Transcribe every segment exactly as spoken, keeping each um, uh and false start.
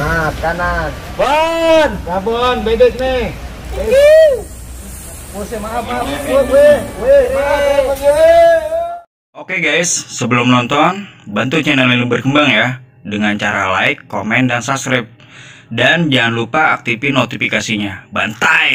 Nah, kanan. Bon, Bon, bedek nih. Musim maaf, maaf. Oke guys, sebelum nonton, bantu channel ini berkembang ya dengan cara like, komen, dan subscribe. Dan jangan lupa aktifin notifikasinya. Bantai.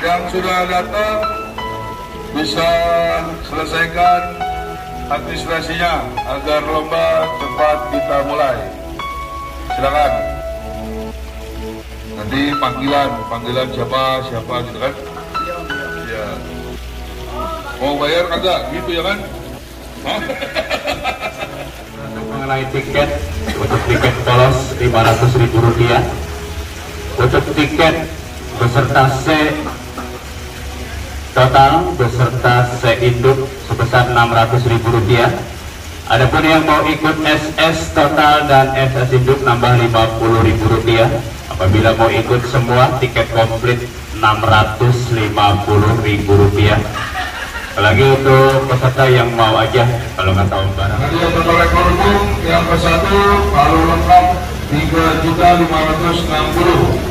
Yang sudah datang bisa selesaikan administrasinya agar lomba cepat kita mulai. Silakan. Nanti panggilan, panggilan siapa, siapa gitu kan? Iya. Mau bayar kagak? Gitu ya kan? Hah? Untuk mengenai tiket, untuk tiket polos lima ratus ribu rupiah. Untuk tiket beserta C total beserta seinduk sebesar enam ratus ribu rupiah. Adapun yang mau ikut S S total dan S S induk nambah lima puluh ribu rupiah. Apabila mau ikut semua tiket komplit enam ratus lima puluh ribu rupiah. Apalagi untuk peserta yang mau aja kalau nggak tahu barang. Nanti untuk rekor umum yang kesatu kalau lengkap tiga juta lima ratus enam puluh ribu.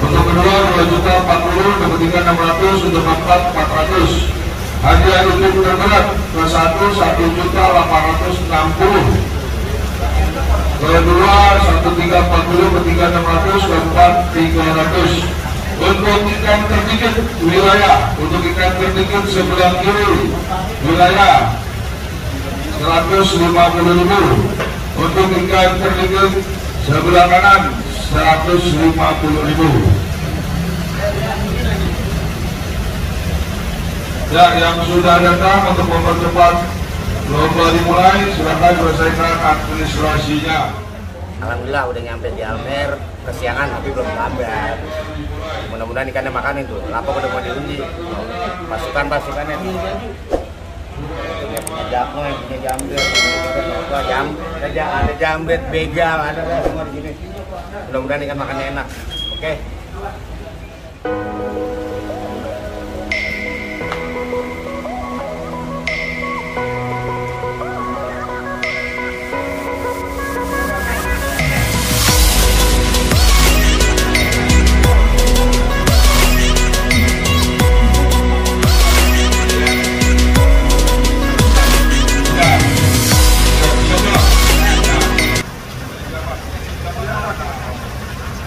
Untuk kedua dua juta empat puluh ribu, untuk ketiga enam ratus ribu, untuk keempat empat ratus ribu. Hadiah untuk terberat ke satu satu juta delapan ratus enam puluh ribu, kedua satu juta tiga ratus empat puluh ribu, ketiga enam ratus ribu, keempat tiga ratus ribu. Untuk ikan tertiket wilayah, untuk ikan tertiket sebelah kiri wilayah seratus lima puluh ribu, untuk ikan tertiket sebelah kanan seratus lima puluh ribu. Ya, yang sudah datang untuk mempercepat lomba dimulai, silakan selesaikan administrasinya. Alhamdulillah udah nyampe di Almer, kesiangan tapi belum lambat. Mudah-mudahan ikannya makan itu, lapor udah mau diundi. Pasukan-pasukannya nih. Punya punya jakno, yang punya jambret, punya jambret, ada jambret, begal, ada semua di sini. Mudah-mudahan ikan makannya enak. Oke.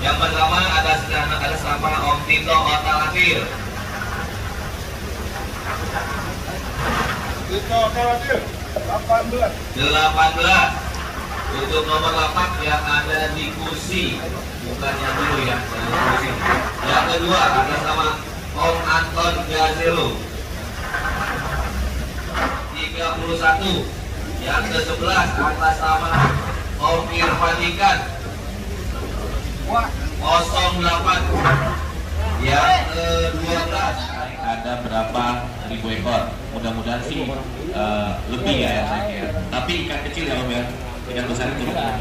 Yang pertama ada sederhana ada sama Om Tito Otal Akhir. Tito Otal Akhir delapan belas. delapan belas. Untuk nomor delapan yang ada di kursi, bukan yang dulu ya, yang di kursi. Yang kedua ada sama Om Anton Gassero. tiga puluh satu. Yang ke sebelas atas nama Om Irmatikan. nol delapan yang ke dua belas ada berapa ribu ekor, mudah-mudahan sih uh, lebih ya, ya tapi ikan kecil ya Om ya, ikan besar itu ya.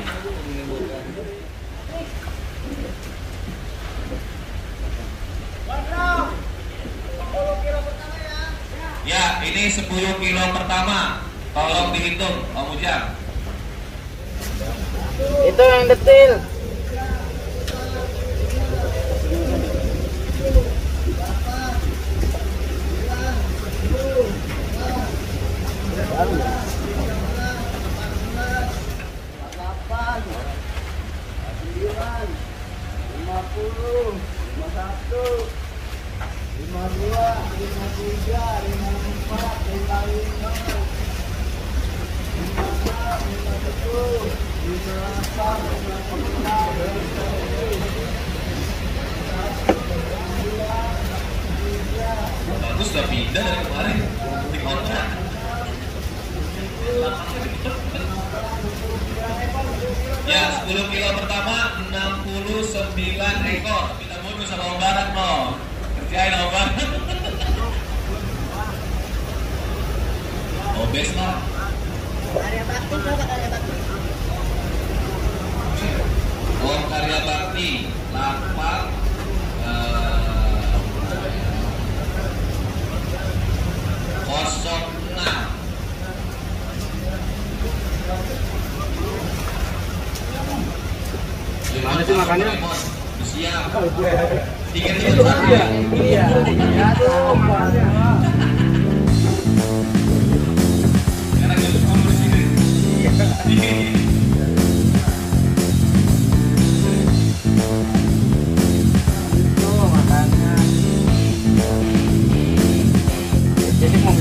Ya ini sepuluh kilo pertama, tolong dihitung Om Ujang, itu yang detil. Bagus, udah pindah dari kemarin di kontrak. Ya, sepuluh kilo pertama enam puluh sembilan ekor. Kita bonus sama Om Barat, no. Kerjain Om Barat. Obes lah. Karya bakti, coba karya bakti. Om karya bakti lapang. Makannya siap. Tiket itu satu ya. Iya. Karena kita mau di sini. Iya. Jadi mau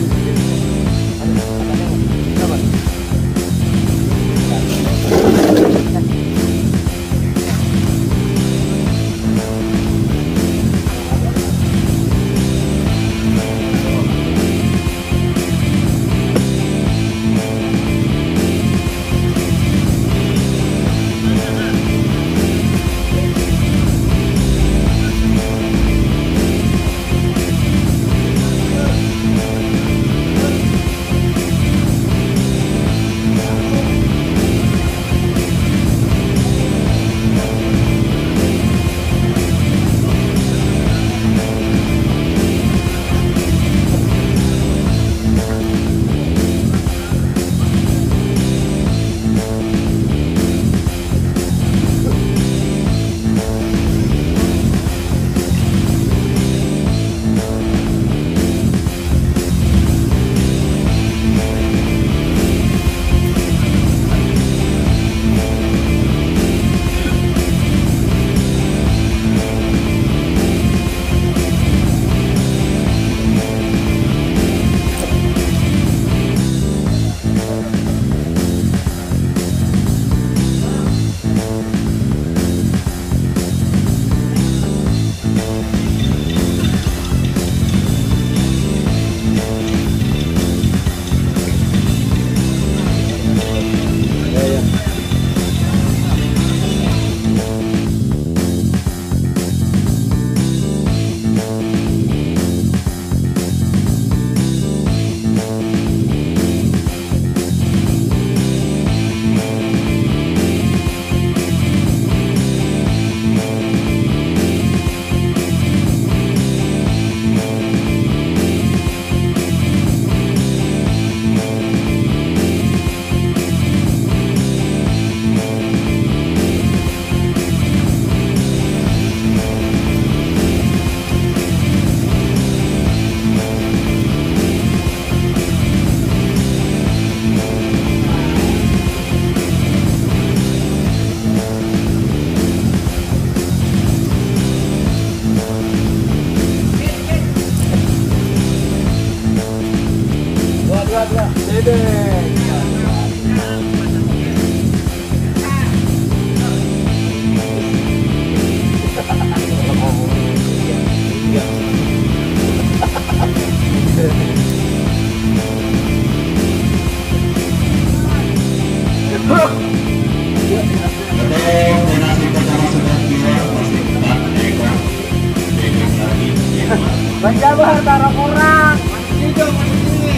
dua, dua. Dede. Menjabah taruh kurang Tito main sini.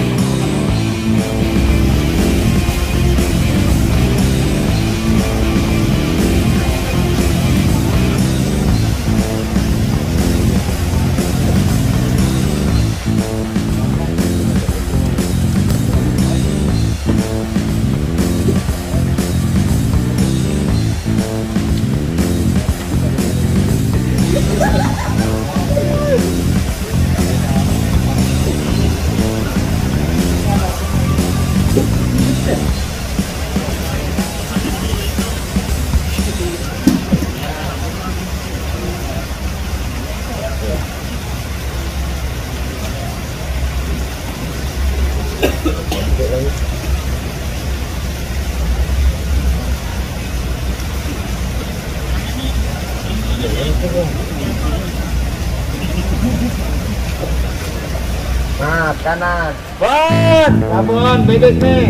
Nah, kanan. Bon, kabon, bebek nih.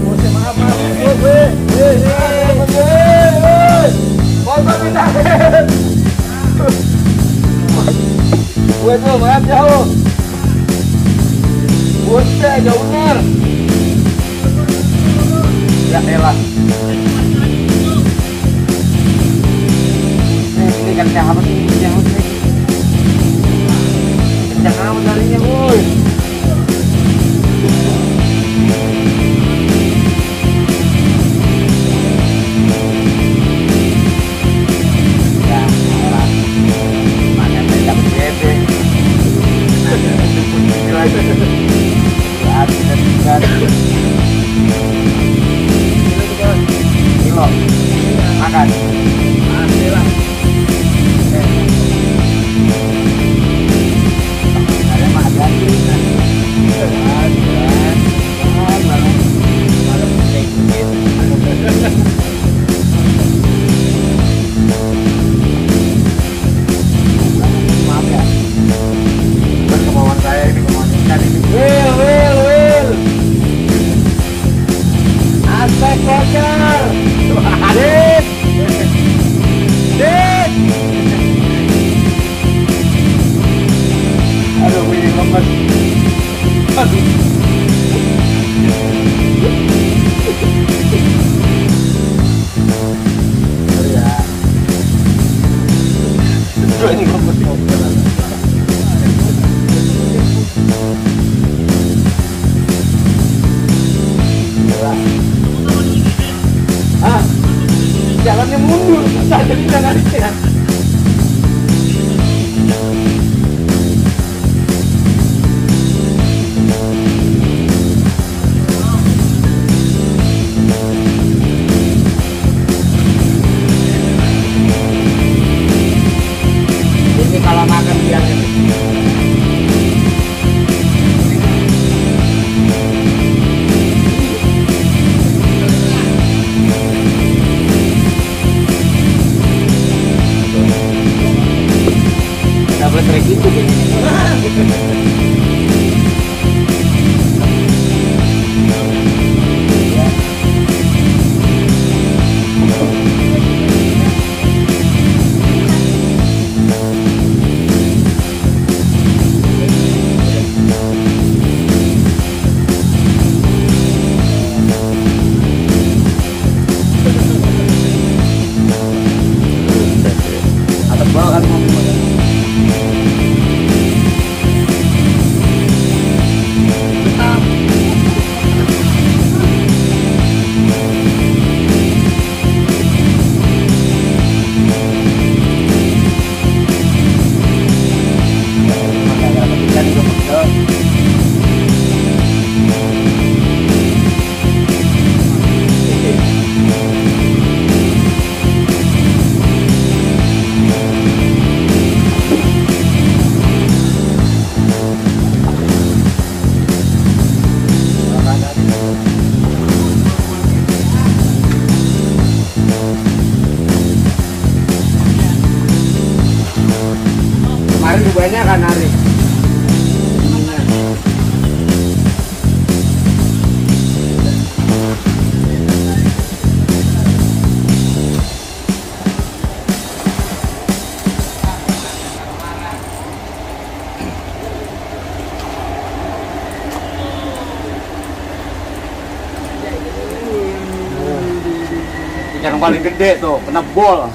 Oh, maaf, maaf. Gue tuh banget jauh. Buset, jauh bener. Ya elah. Kencang apa sih? Kencang apa sih? Kencang apa tarinya, woy? Ya, malah makan bedak bebek. Nah, ya, kita tinggal kilo, makan masih lah. Jalannya mundur, saya jadi jangan ya. Ini kalau makan biar kebanyakan hari. Yang paling gede tuh, kena bol.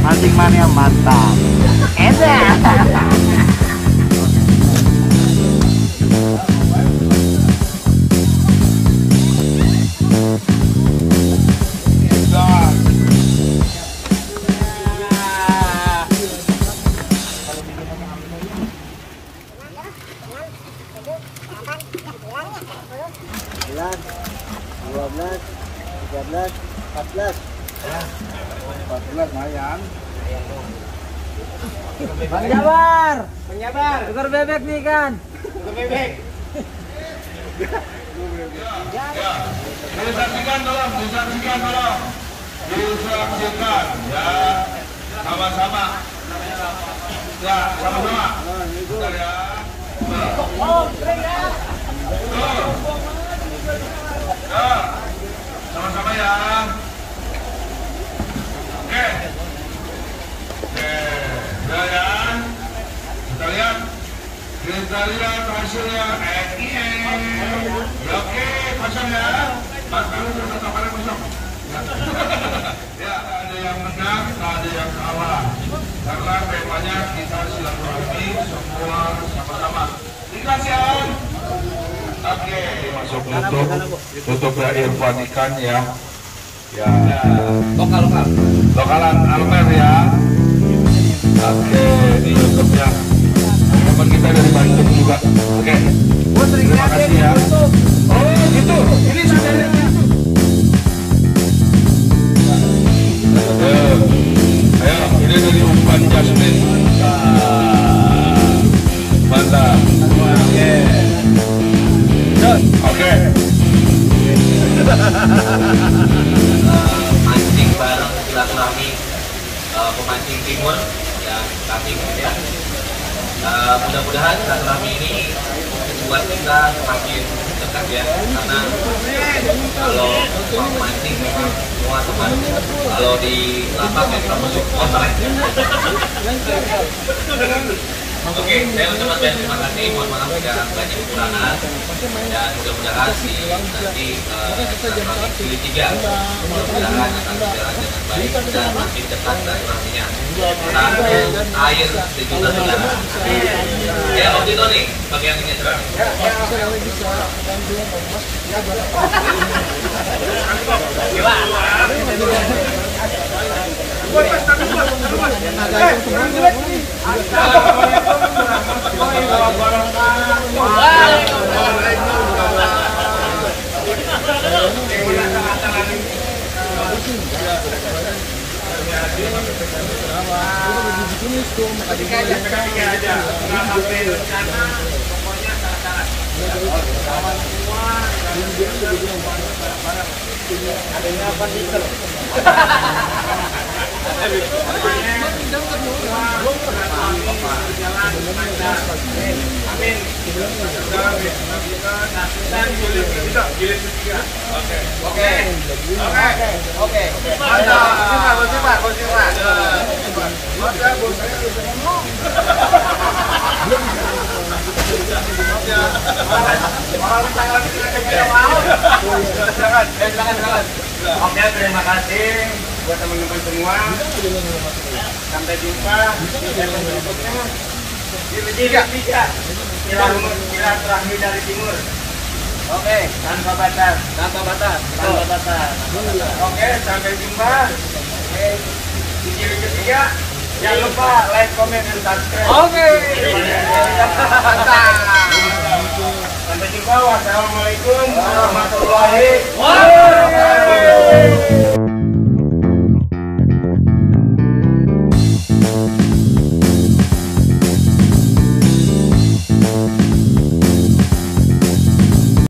Anjing mania mantap. Enak. Penjabar, penjabar, tukar bebek nih kan? Tukar bebek. Disaksikan tolong, disaksikan tolong, disaksikan ya, sama-sama, ya, sama-sama. Bentar ya. Oh, keren ya. Tuh. Ya. Sama-sama ya. Oke. Oke. Sudah ya. Kita lihat. Kita lihat hasilnya. Oke, kosong ya. Mas kamu tetap kalian kosong. Ya, ada yang menang, ada yang kalah. Karena temanya kita silaturahmi semua sama-sama. Dikasih ya. Oke, masuk tutup, tutup ya Irmatikan ya. Ya, lokal-lokal, lokalan Almer ya. Oke, ini tutupnya. Teman kita dari Bandung juga. Oke, terima kasih ya. Oh gitu, ini sadarnya. Ayo, ini dari umpan Jasmin. Mantap. Oke. Oke. Mancing bareng silaturahmi pemancing timur yang kami ya. Mudah-mudahan silaturahmi ini membuat kita semakin dekat ya. Karena kalau pemancing memang semua teman. Kalau di lapak kita masuk kotor. Oke, saya ucapkan banyak terima kasih, mohon maaf jika banyak kekurangan dan mudah-mudahan sih nanti silaturahmi jilid tiga mudah-mudahan akan berjalan dengan baik dan makin dekat silaturahminya. Air sejuta saudara. Ya, Om Tito nih, bagian ini cerah. Amin. Oke. Oke. Oke. Oke. Oke, terima kasih buat teman-teman semua. Sampai jumpa di video berikutnya. Jilid tiga, silaturahmi dari timur. Oke, tanpa batas, tanpa batas, tanpa batas. Oke, sampai jumpa. Oke, di jilid ketiga. Jangan lupa like, comment, dan subscribe. Oke. Sampai jumpa. Wassalamualaikum warahmatullahi wabarakatuh.